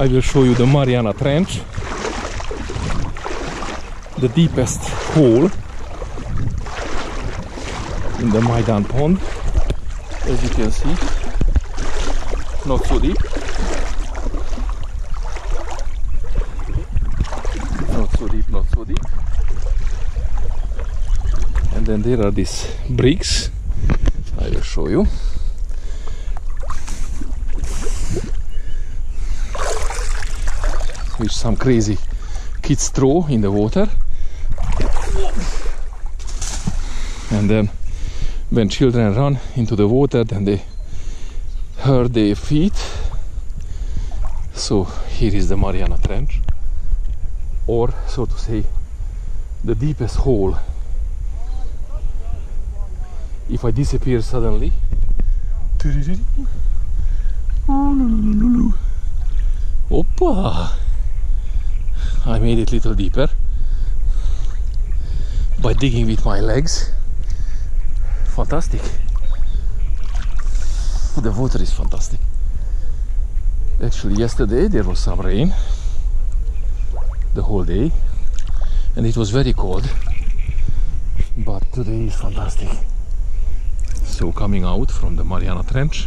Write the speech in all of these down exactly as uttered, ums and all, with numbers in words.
I will show you the Mariana Trench, the deepest hole in the Majdan pond. As you can see, not so deep, not so deep, not so deep. And then there are these bricks, I will show you. Which some crazy kids throw in the water, and then when children run into the water, then they hurt their feet. So here is the Mariana Trench, or so to say, the deepest hole. If I disappear suddenly, oppa! I made it a little deeper by digging with my legs. Fantastic. The water is fantastic. Actually, yesterday there was some rain the whole day and it was very cold, but today is fantastic. So coming out from the Mariana Trench,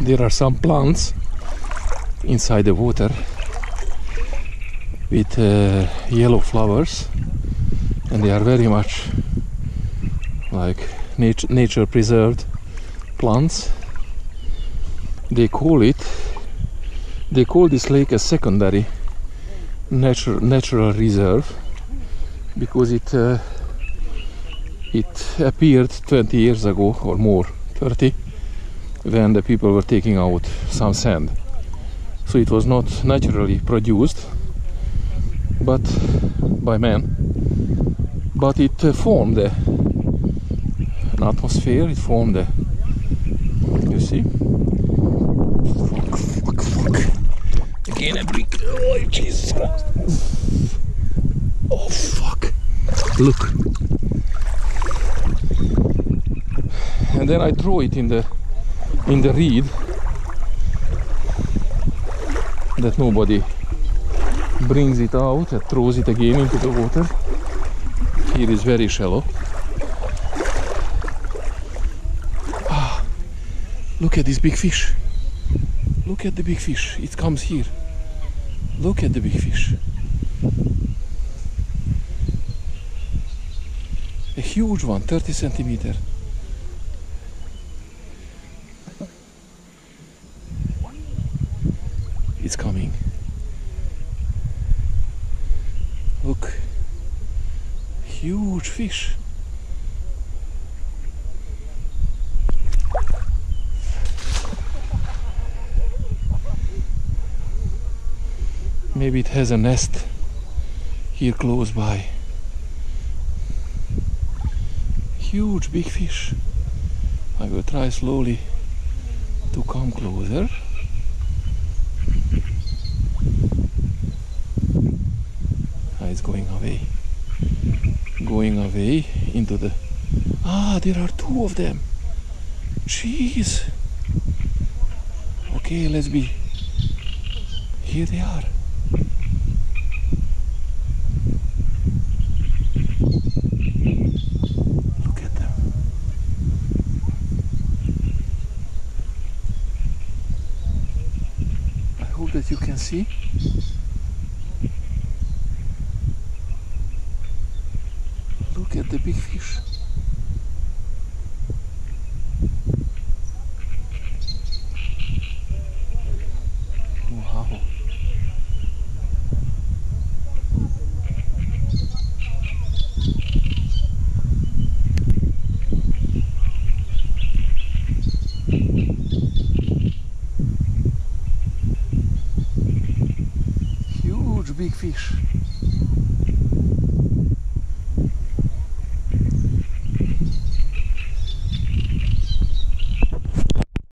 there are some plants inside the water with uh, yellow flowers, and they are very much like nat nature preserved plants. They call it, they call this lake a secondary natural natural reserve, because it uh, it appeared twenty years ago or more, thirty, when the people were taking out some sand. So it was not naturally produced, but by man. But it uh, formed a, an atmosphere. It formed a, you see. Fuck, fuck, fuck. Again a brick. Oh Jesus Christ! Oh fuck! Look. And then I throw it in the. in the reed that nobody brings it out and throws it again into the water. Here is very shallow. Ah, look at this big fish. Look at the big fish. It comes here. Look at the big fish. A huge one, thirty centimeters. It's coming. Look, huge fish. Maybe it has a nest here close by. Huge big fish. I will try slowly to come closer. It's going away, going away into the... Ah, there are two of them. Jeez. Okay, let's be... Here they are. Look at them. I hope that you can see. Look at the big fish. Wow. Huge big fish.